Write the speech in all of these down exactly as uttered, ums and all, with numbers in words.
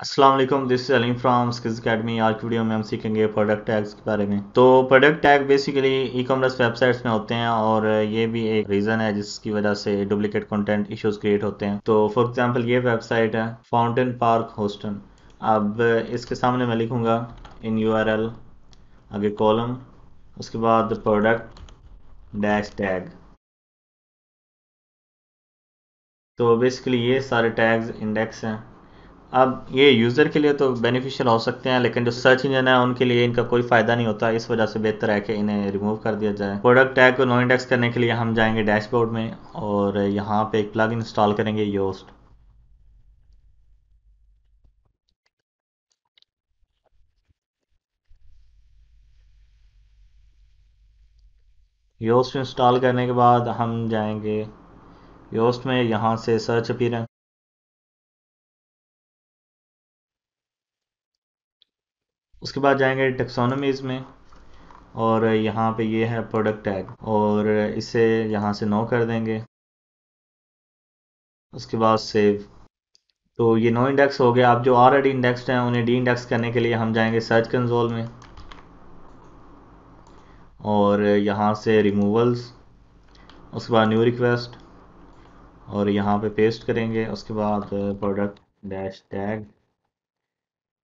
अस्सलाम वालेकुम, this is Ali from skills academy. आज की वीडियो में हम सीखेंगे प्रोडक्ट टैग्स के बारे में। तो product tag basically e commerce websites में होते हैं और ये भी एक रीज़न है जिसकी वजह से डुप्लीकेट कंटेंट इश्यूज क्रिएट होते हैं। तो फॉर एग्जांपल ये वेबसाइट है फाउंटेन पार्क ह्यूस्टन। अब इसके सामने मैं लिखूँगा इन यू आर एल, आगे कॉलम, उसके बाद प्रोडक्ट डैश टैग। तो बेसिकली ये सारे टैग्स इंडेक्स हैं। अब ये यूज़र के लिए तो बेनिफिशियल हो सकते हैं, लेकिन जो सर्च इंजन है उनके लिए इनका कोई फ़ायदा नहीं होता। इस वजह से बेहतर है कि इन्हें रिमूव कर दिया जाए। प्रोडक्ट टैग को नो इंडेक्स करने के लिए हम जाएंगे डैशबोर्ड में और यहाँ पे एक प्लग इंस्टॉल करेंगे योस्ट। योस्ट इंस्टॉल करने के बाद हम जाएंगे योस्ट में, यहाँ से सर्च अपीयरेंस। उसके बाद जाएंगे टेक्सोनोमीज में और यहाँ पे ये है प्रोडक्ट टैग और इसे यहाँ से नो कर देंगे। उसके बाद सेव। तो ये नो इंडेक्स हो गया। आप जो ऑलरेडी इंडेक्स्ड हैं उन्हें डी इंडेक्स करने के लिए हम जाएंगे सर्च कंसोल में और यहाँ से रिमूवल्स, उसके बाद न्यू रिक्वेस्ट और यहाँ पे पेस्ट करेंगे। उसके बाद प्रोडक्ट डैश टैग,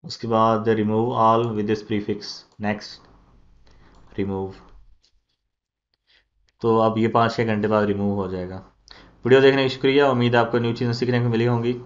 उसके बाद remove all with this prefix, next, remove. तो अब ये पाँच छः घंटे बाद रिमूव हो जाएगा। वीडियो देखने का शुक्रिया। उम्मीद है आपको न्यू चीज़ें सीखने को मिली होंगी।